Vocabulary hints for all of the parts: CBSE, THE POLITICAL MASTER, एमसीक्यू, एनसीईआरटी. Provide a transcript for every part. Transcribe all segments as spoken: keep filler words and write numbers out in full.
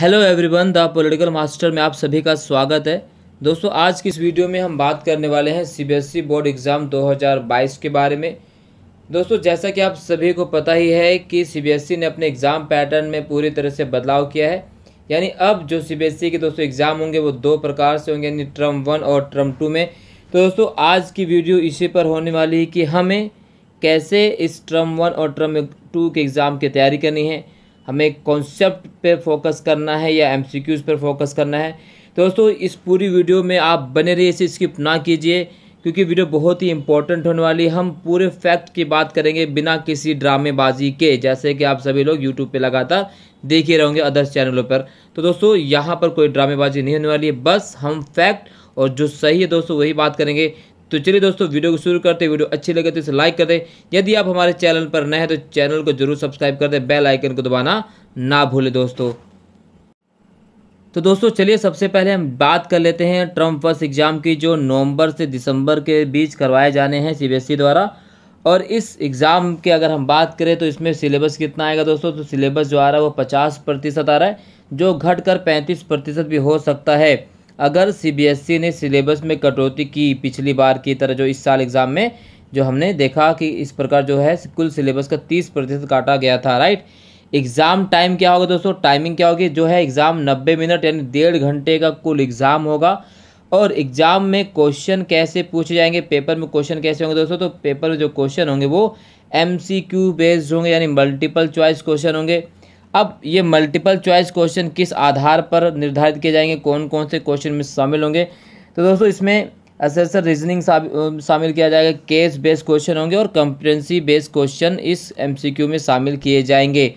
Hello everyone, the political master में आप सभी का स्वागत है। दोस्तों, आज की इस वीडियो में हम बात करने वाले हैं सीबीएसई बोर्ड एग्ज़ाम दो हज़ार बाईस के बारे में। दोस्तों, जैसा कि आप सभी को पता ही है कि सीबीएसई ने अपने एग्ज़ाम पैटर्न में पूरी तरह से बदलाव किया है। यानी अब जो सीबीएसई के दोस्तों एग्ज़ाम होंगे वो दो प्रकार से होंगे, यानी टर्म वन और टर्म टू में। तो दोस्तों, आज की वीडियो इसी पर होने वाली है कि हमें कैसे इस टर्म वन और टर्म टू के एग्ज़ाम की तैयारी करनी है, हमें कॉन्सेप्ट पे फोकस करना है या एमसीक्यूज़ पर फोकस करना है। तो दोस्तों, इस पूरी वीडियो में आप बने रहिए, इसे स्किप ना कीजिए क्योंकि वीडियो बहुत ही इंपॉर्टेंट होने वाली है। हम पूरे फैक्ट की बात करेंगे बिना किसी ड्रामेबाजी के, जैसे कि आप सभी लोग यूट्यूब पे लगातार देख ही रहोगे अदर्स चैनलों पर। तो दोस्तों, यहाँ पर कोई ड्रामेबाजी नहीं होने वाली है, बस हम फैक्ट और जो सही है दोस्तों वही बात करेंगे। तो चलिए दोस्तों, वीडियो को शुरू करते हैं। वीडियो अच्छी लगे तो इसे लाइक कर दें। यदि आप हमारे चैनल पर नए हैं तो चैनल को जरूर सब्सक्राइब कर दें, बेल आइकन को दबाना ना भूलें दोस्तों। तो दोस्तों, चलिए सबसे पहले हम बात कर लेते हैं टर्म फर्स्ट एग्ज़ाम की, जो नवंबर से दिसंबर के बीच करवाए जाने हैं सीबीएसई द्वारा। और इस एग्ज़ाम के अगर हम बात करें तो इसमें सिलेबस कितना आएगा दोस्तों, तो सिलेबस जो आ रहा है वो पचास प्रतिशत आ रहा है, जो घट कर पैंतीस प्रतिशत भी हो सकता है अगर सीबीएसई ने सिलेबस में कटौती की पिछली बार की तरह। जो इस साल एग्ज़ाम में जो हमने देखा कि इस प्रकार जो है कुल सिलेबस का तीस प्रतिशत काटा गया था, राइट। एग्ज़ाम टाइम क्या होगा दोस्तों, टाइमिंग क्या होगी, जो है एग्ज़ाम नब्बे मिनट यानी डेढ़ घंटे का कुल एग्ज़ाम होगा। और एग्ज़ाम में क्वेश्चन कैसे पूछे जाएंगे, पेपर में क्वेश्चन कैसे होंगे दोस्तों, तो पेपर में जो क्वेश्चन होंगे वो एम सी क्यू बेस्ड होंगे, यानी मल्टीपल चॉइस क्वेश्चन होंगे। अब ये मल्टीपल चॉइस क्वेश्चन किस आधार पर निर्धारित किए जाएंगे, कौन कौन से क्वेश्चन में शामिल होंगे, तो दोस्तों इसमें असेसर रीजनिंग शामिल किया जाएगा, केस बेस्ड क्वेश्चन होंगे और कॉम्प्रिहेंसिव बेस्ड क्वेश्चन इस एमसीक्यू में शामिल किए जाएंगे।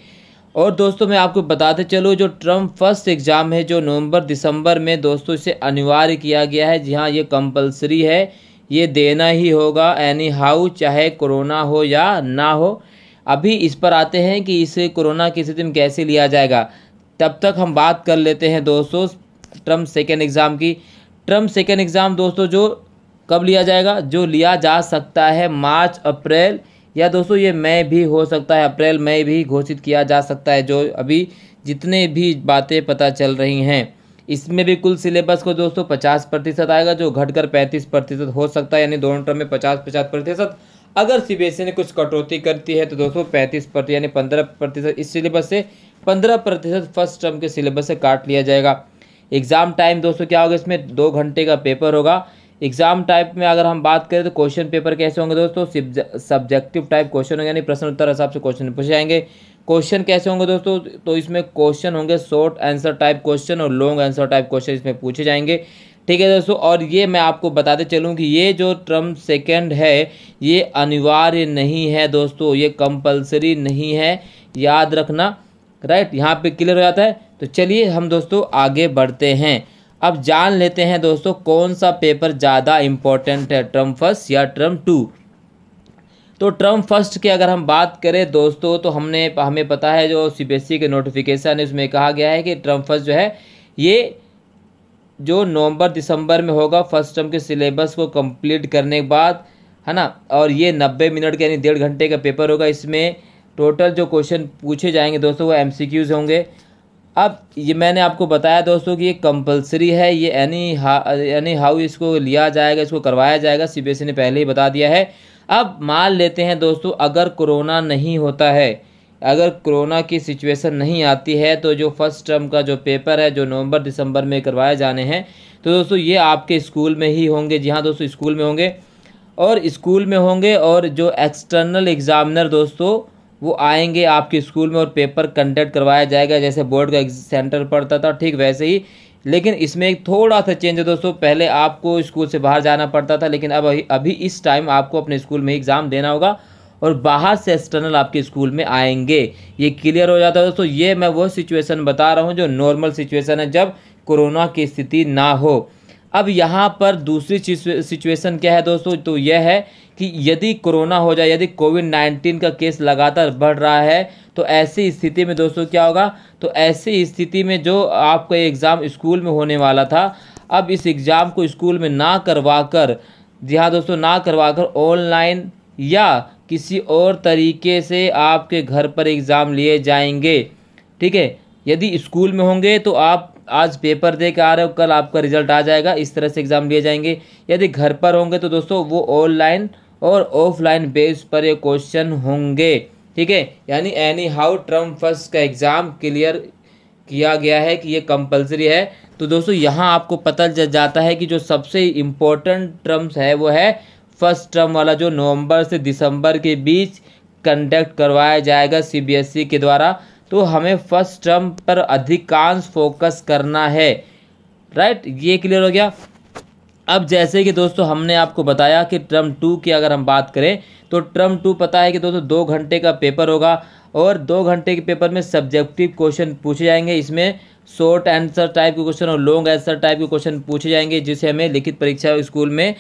और दोस्तों, मैं आपको बताते चलूँ जो टर्म फर्स्ट एग्ज़ाम है जो नवंबर दिसंबर में दोस्तों इसे अनिवार्य किया गया है। जी हाँ, ये कंपलसरी है, ये देना ही होगा एनी हाउ, चाहे कोरोना हो या ना हो। अभी इस पर आते हैं कि इसे कोरोना की स्थिति में कैसे लिया जाएगा। तब तक हम बात कर लेते हैं दोस्तों टर्म सेकेंड एग्ज़ाम की। टर्म सेकेंड एग्ज़ाम दोस्तों जो कब लिया जाएगा, जो लिया जा सकता है मार्च अप्रैल, या दोस्तों ये मई भी हो सकता है, अप्रैल मई भी घोषित किया जा सकता है। जो अभी जितने भी बातें पता चल रही हैं, इसमें भी कुल सिलेबस को दोस्तों पचास प्रतिशत आएगा, जो घटकर पैंतीस प्रतिशत हो सकता है। यानी दोनों टर्म में पचास पचास प्रतिशत अगर सीबीएसई ने कुछ कटौती करती है तो दोस्तों पैंतीस प्रतिशत यानी पंद्रह प्रतिशत इस सिलेबस से, पंद्रह प्रतिशत फर्स्ट टर्म के सिलेबस से काट लिया जाएगा। एग्ज़ाम टाइम दोस्तों क्या होगा, इसमें दो घंटे का पेपर होगा। एग्ज़ाम टाइप में अगर हम बात करें तो क्वेश्चन पेपर कैसे होंगे दोस्तों, सब्जेक्टिव टाइप क्वेश्चन होंगे, यानी प्रश्न उत्तर हिसाब से क्वेश्चन पूछे जाएंगे। क्वेश्चन कैसे होंगे दोस्तों, तो इसमें क्वेश्चन होंगे शॉर्ट आंसर टाइप क्वेश्चन और लॉन्ग आंसर टाइप क्वेश्चन इसमें पूछे जाएंगे, ठीक है दोस्तों। और ये मैं आपको बताते चलूँ कि ये जो टर्म सेकंड है ये अनिवार्य नहीं है दोस्तों, ये कंपलसरी नहीं है, याद रखना, राइट। यहाँ पे क्लियर हो जाता है। तो चलिए हम दोस्तों आगे बढ़ते हैं, अब जान लेते हैं दोस्तों कौन सा पेपर ज़्यादा इम्पोर्टेंट है, टर्म फर्स्ट या टर्म टू। तो टर्म फर्स्ट की अगर हम बात करें दोस्तों, तो हमने हमें पता है जो सीबीएसई के नोटिफिकेशन है उसमें कहा गया है कि टर्म फर्स्ट जो है ये जो नवंबर दिसंबर में होगा, फर्स्ट टर्म के सिलेबस को कंप्लीट करने के बाद, है ना। और ये नब्बे मिनट के यानी डेढ़ घंटे का पेपर होगा। इसमें टोटल जो क्वेश्चन पूछे जाएंगे दोस्तों वो एमसीक्यूज होंगे। अब ये मैंने आपको बताया दोस्तों कि ये कंपलसरी है, ये एनी हा एनी हाउ इसको लिया जाएगा, इसको करवाया जाएगा, सीबीएसई ने पहले ही बता दिया है। अब मान लेते हैं दोस्तों अगर कोरोना नहीं होता है, अगर कोरोना की सिचुएशन नहीं आती है, तो जो फर्स्ट टर्म का जो पेपर है जो नवंबर दिसंबर में करवाए जाने हैं, तो दोस्तों ये आपके स्कूल में ही होंगे। जी हाँ दोस्तों, स्कूल में होंगे और स्कूल में होंगे और जो एक्सटर्नल एग्ज़ामिनर दोस्तों वो आएंगे आपके स्कूल में और पेपर कंडक्ट करवाया जाएगा, जैसे बोर्ड का सेंटर पड़ता था ठीक वैसे ही। लेकिन इसमें एक थोड़ा सा चेंज है दोस्तों, पहले आपको स्कूल से बाहर जाना पड़ता था, लेकिन अब अभी इस टाइम आपको अपने स्कूल में एग्ज़ाम देना होगा और बाहर से एक्सटर्नल आपके स्कूल में आएंगे। ये क्लियर हो जाता है दोस्तों। ये मैं वो सिचुएशन बता रहा हूँ जो नॉर्मल सिचुएशन है, जब कोरोना की स्थिति ना हो। अब यहाँ पर दूसरी सिचुएशन क्या है दोस्तों, तो यह है कि यदि कोरोना हो जाए, यदि कोविड नाइन्टीन का केस लगातार बढ़ रहा है, तो ऐसी स्थिति में दोस्तों क्या होगा, तो ऐसी स्थिति में जो आपका एग्ज़ाम स्कूल में होने वाला था, अब इस एग्ज़ाम को स्कूल में ना करवा कर, जी हाँ दोस्तों, ना करवा कर ऑनलाइन या किसी और तरीके से आपके घर पर एग्ज़ाम लिए जाएंगे, ठीक है। यदि स्कूल में होंगे तो आप आज पेपर दे के आ रहे हो, कल आपका रिजल्ट आ जाएगा, इस तरह से एग्ज़ाम लिए जाएंगे। यदि घर पर होंगे तो दोस्तों वो ऑनलाइन और ऑफलाइन बेस पर ये क्वेश्चन होंगे, ठीक है। यानी एनी हाउ टर्म फर्स्ट का एग्ज़ाम क्लियर किया गया है कि ये कंपलसरी है। तो दोस्तों यहाँ आपको पता चल जाता है कि जो सबसे इम्पोर्टेंट टर्म्स है वो है फर्स्ट टर्म वाला, जो नवंबर से दिसंबर के बीच कंडक्ट करवाया जाएगा सीबीएसई के द्वारा। तो हमें फर्स्ट टर्म पर अधिकांश फोकस करना है, राइट, ये क्लियर हो गया। अब जैसे कि दोस्तों हमने आपको बताया कि टर्म टू की अगर हम बात करें तो टर्म टू पता है कि दोस्तों दो घंटे का पेपर होगा और दो घंटे के पेपर में सब्जेक्टिव क्वेश्चन पूछे जाएंगे। इसमें शॉर्ट आंसर टाइप के क्वेश्चन और लॉन्ग आंसर टाइप के क्वेश्चन पूछे जाएंगे, जिसे हमें लिखित परीक्षा स्कूल में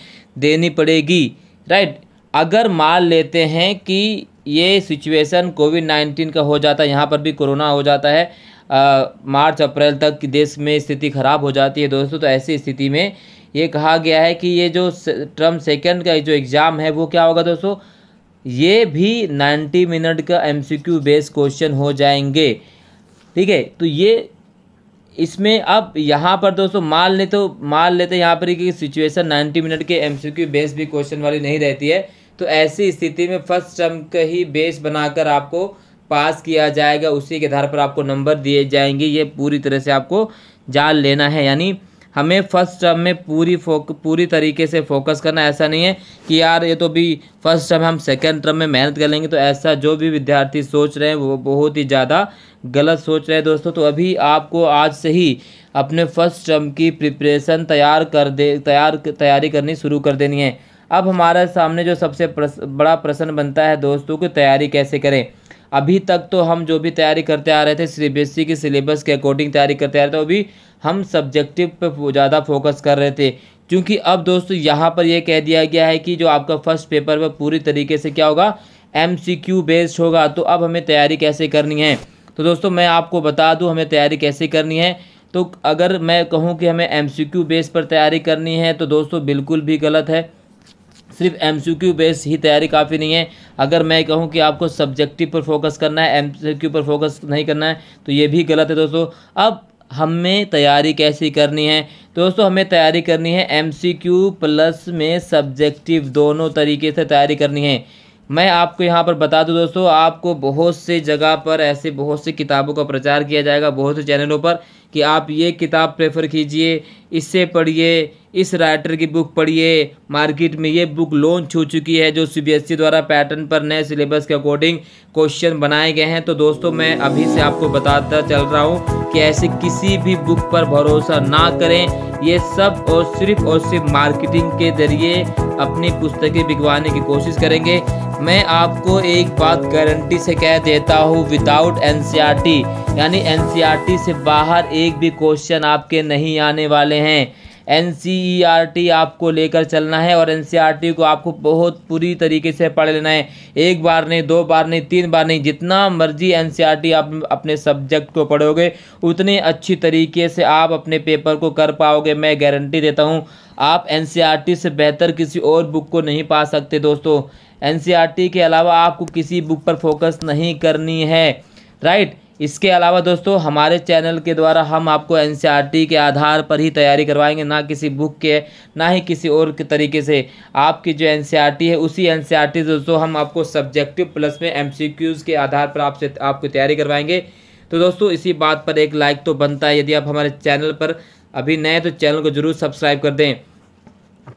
देनी पड़ेगी, राइट। अगर मान लेते हैं कि ये सिचुएशन कोविड नाइन्टीन का हो जाता है, यहाँ पर भी कोरोना हो जाता है, आ, मार्च अप्रैल तक की देश में स्थिति ख़राब हो जाती है दोस्तों। तो ऐसी स्थिति में ये कहा गया है कि ये जो टर्म सेकंड का जो एग्ज़ाम है वो क्या होगा दोस्तों, ये भी नब्बे मिनट का एमसीक्यू बेस्ड क्वेश्चन हो जाएंगे, ठीक है। तो ये इसमें अब यहाँ पर दोस्तों मान ले तो मान लेते हैं यहाँ पर कि सिचुएशन नब्बे मिनट के एमसीक्यू बेस्ड भी क्वेश्चन वाली नहीं रहती है। तो ऐसी स्थिति में फर्स्ट टर्म का ही बेस बनाकर आपको पास किया जाएगा, उसी के आधार पर आपको नंबर दिए जाएंगे। ये पूरी तरह से आपको जान लेना है, यानी हमें फर्स्ट टर्म में पूरी फोक पूरी तरीके से फोकस करना। ऐसा नहीं है कि यार ये तो भी फर्स्ट टर्म, हम सेकंड टर्म में मेहनत कर लेंगे, तो ऐसा जो भी विद्यार्थी सोच रहे हैं वो बहुत ही ज़्यादा गलत सोच रहे हैं दोस्तों। तो अभी आपको आज से ही अपने फर्स्ट टर्म की प्रिपरेशन तैयार कर दे तैयार तैयारी करनी शुरू कर देनी है। अब हमारे सामने जो सबसे प्रस, बड़ा प्रश्न बनता है दोस्तों कि तैयारी कैसे करें। अभी तक तो हम जो भी तैयारी करते आ रहे थे सीबीएसई के सिलेबस के अकॉर्डिंग तैयारी करते आ रहे थे, अभी हम सब्जेक्टिव पर ज़्यादा फोकस कर रहे थे। क्योंकि अब दोस्तों यहाँ पर यह कह दिया गया है कि जो आपका फर्स्ट पेपर वह पूरी तरीके से क्या होगा, एमसीक्यू बेस्ड होगा। तो अब हमें तैयारी कैसे करनी है, तो दोस्तों मैं आपको बता दूँ हमें तैयारी कैसे करनी है। तो अगर मैं कहूँ कि हमें एमसीक्यू बेस पर तैयारी करनी है तो दोस्तों बिल्कुल भी गलत है। सिर्फ एमसीक्यू बेस ही तैयारी काफ़ी नहीं है। अगर मैं कहूँ कि आपको सब्जेक्टिव पर फोकस करना है, एमसीक्यू पर फोकस नहीं करना है, तो ये भी गलत है दोस्तों। अब हमें तैयारी कैसी करनी है दोस्तों, हमें तैयारी करनी है एमसीक्यू प्लस में सब्जेक्टिव, दोनों तरीके से तैयारी करनी है। मैं आपको यहाँ पर बता दूँ दोस्तों, आपको बहुत से जगह पर ऐसे बहुत सी किताबों का प्रचार किया जाएगा, बहुत से चैनलों पर, कि आप ये किताब प्रेफर कीजिए, इससे पढ़िए, इस राइटर की बुक पढ़िए, मार्केट में ये बुक लॉन्च हो चुकी है जो सीबीएसई द्वारा पैटर्न पर नए सिलेबस के अकॉर्डिंग क्वेश्चन बनाए गए हैं। तो दोस्तों मैं अभी से आपको बताता चल रहा हूँ कि ऐसे किसी भी बुक पर भरोसा ना करें। ये सब और सिर्फ और सिर्फ मार्केटिंग के जरिए अपनी पुस्तकें बिकवाने की कोशिश करेंगे। मैं आपको एक बात गारंटी से कह देता हूँ, विदाउट एनसीईआरटी, यानी एनसीईआरटी से बाहर एक भी क्वेश्चन आपके नहीं आने वाले हैं। एनसीईआरटी आपको लेकर चलना है और एनसीईआरटी को आपको बहुत पूरी तरीके से पढ़ लेना है। एक बार नहीं, दो बार नहीं, तीन बार नहीं, जितना मर्जी एनसीईआरटी आप अपने सब्जेक्ट को पढ़ोगे उतने अच्छी तरीके से आप अपने पेपर को कर पाओगे। मैं गारंटी देता हूँ आप एनसीईआरटी से बेहतर किसी और बुक को नहीं पा सकते दोस्तों। एनसीईआरटी के अलावा आपको किसी बुक पर फोकस नहीं करनी है, राइट। इसके अलावा दोस्तों हमारे चैनल के द्वारा हम आपको एनसीईआरटी के आधार पर ही तैयारी करवाएंगे, ना किसी बुक के, ना ही किसी और के तरीके से। आपकी जो एनसीईआरटी है उसी एनसीईआरटी दोस्तों हम आपको सब्जेक्टिव प्लस में एमसीक्यूज़ के आधार पर आपसे आपको तैयारी करवाएंगे। तो दोस्तों इसी बात पर एक लाइक तो बनता है। यदि आप हमारे चैनल पर अभी नए तो चैनल को ज़रूर सब्सक्राइब कर दें।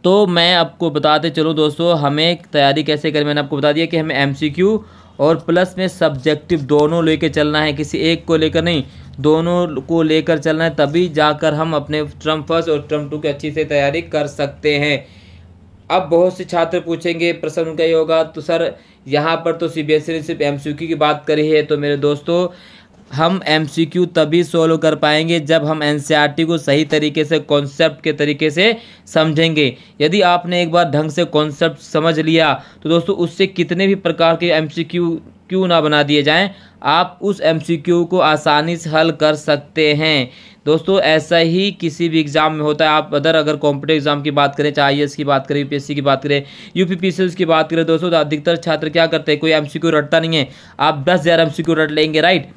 तो मैं आपको बताते चलूँ दोस्तों हमें तैयारी कैसे करें। मैंने आपको बता दिया कि हमें एमसीक्यू और प्लस में सब्जेक्टिव दोनों लेकर चलना है, किसी एक को लेकर नहीं, दोनों को लेकर चलना है। तभी जाकर हम अपने टर्म फर्स्ट और टर्म टू की अच्छी से तैयारी कर सकते हैं। अब बहुत से छात्र पूछेंगे, प्रश्न उनका ये होगा तो सर यहाँ पर तो सीबीएसई ने सिर्फ एमसीक्यू की बात करी है। तो मेरे दोस्तों हम एमसीक्यू तभी सोल्व कर पाएंगे जब हम एनसीईआरटी को सही तरीके से, कॉन्सेप्ट के तरीके से समझेंगे। यदि आपने एक बार ढंग से कॉन्सेप्ट समझ लिया तो दोस्तों उससे कितने भी प्रकार के एमसीक्यू क्यों ना बना दिए जाएं, आप उस एमसीक्यू को आसानी से हल कर सकते हैं दोस्तों। ऐसा ही किसी भी एग्ज़ाम में होता है। आप अदर अगर कॉम्पिटिटिव एग्जाम की बात करें, चाहे आईएएस की बात करें, यूपीएससी की बात करें, यूपीपीसीएस की बात करें दोस्तों, तो अधिकतर छात्र क्या करते हैं, कोई एमसीक्यू रटता नहीं है। आप दस हज़ार एमसीक्यू रट लेंगे, राइट।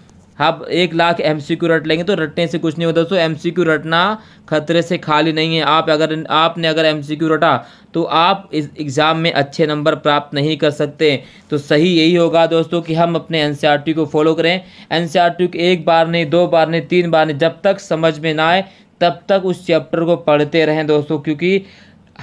आप एक लाख एमसीक्यू रट लेंगे तो रटने से कुछ नहीं होता दोस्तों। एमसीक्यू रटना खतरे से खाली नहीं है। आप अगर आपने अगर एमसीक्यू रटा तो आप इस एग्ज़ाम में अच्छे नंबर प्राप्त नहीं कर सकते। तो सही यही होगा दोस्तों कि हम अपने एनसीईआरटी को फॉलो करें। एनसीईआरटी को एक बार नहीं, दो बार नहीं, तीन बार नहीं, जब तक समझ में ना आए तब तक उस चैप्टर को पढ़ते रहें दोस्तों, क्योंकि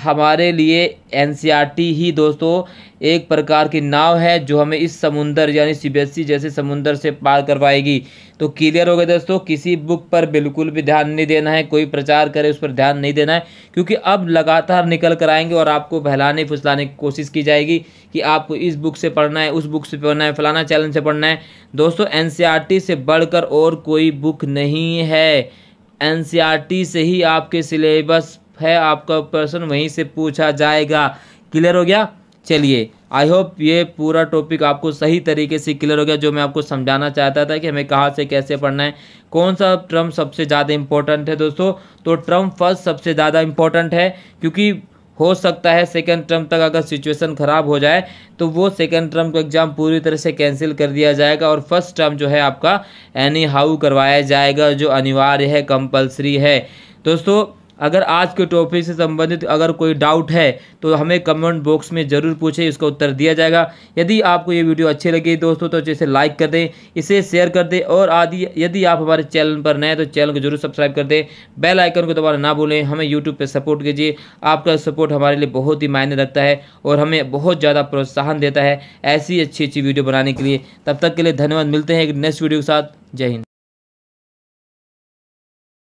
हमारे लिए एनसीईआरटी ही दोस्तों एक प्रकार की नाव है जो हमें इस समुंदर यानी सीबीएसई जैसे समुंदर से पार करवाएगी। तो क्लियर हो गया दोस्तों, किसी बुक पर बिल्कुल भी ध्यान नहीं देना है, कोई प्रचार करे उस पर ध्यान नहीं देना है, क्योंकि अब लगातार निकल कर आएंगे और आपको बहलाने फुसलाने की कोशिश की जाएगी कि आपको इस बुक से पढ़ना है, उस बुक से पढ़ना है, फलाना चैलेंज से पढ़ना है। दोस्तों एनसीईआरटी से बढ़कर और कोई बुक नहीं है। एनसीईआरटी से ही आपके सिलेबस है, आपका प्रश्न वहीं से पूछा जाएगा। क्लियर हो गया। चलिए आई होप ये पूरा टॉपिक आपको सही तरीके से क्लियर हो गया, जो मैं आपको समझाना चाहता था कि हमें कहाँ से कैसे पढ़ना है, कौन सा टर्म सबसे ज़्यादा इम्पोर्टेंट है दोस्तों। तो टर्म फर्स्ट सबसे ज़्यादा इम्पोर्टेंट है, क्योंकि हो सकता है सेकेंड टर्म तक अगर सिचुएशन ख़राब हो जाए तो वो सेकेंड टर्म का एग्ज़ाम पूरी तरह से कैंसिल कर दिया जाएगा और फर्स्ट टर्म जो है आपका एनी हाउ करवाया जाएगा, जो अनिवार्य है, कंपलसरी है। दोस्तों अगर आज के टॉपिक से संबंधित अगर कोई डाउट है तो हमें कमेंट बॉक्स में ज़रूर पूछें, इसका उत्तर दिया जाएगा। यदि आपको ये वीडियो अच्छी लगी दोस्तों तो इसे लाइक कर दें, इसे शेयर कर दें और आदि यदि आप हमारे चैनल पर नए हैं तो चैनल को जरूर सब्सक्राइब कर दें, बेल आइकन को दबाना ना भूलें। हमें यूट्यूब पर सपोर्ट कीजिए, आपका सपोर्ट हमारे लिए बहुत ही मायने रखता है और हमें बहुत ज़्यादा प्रोत्साहन देता है ऐसी अच्छी अच्छी वीडियो बनाने के लिए। तब तक के लिए धन्यवाद, मिलते हैं एक नेक्स्ट वीडियो के साथ। जय हिंद।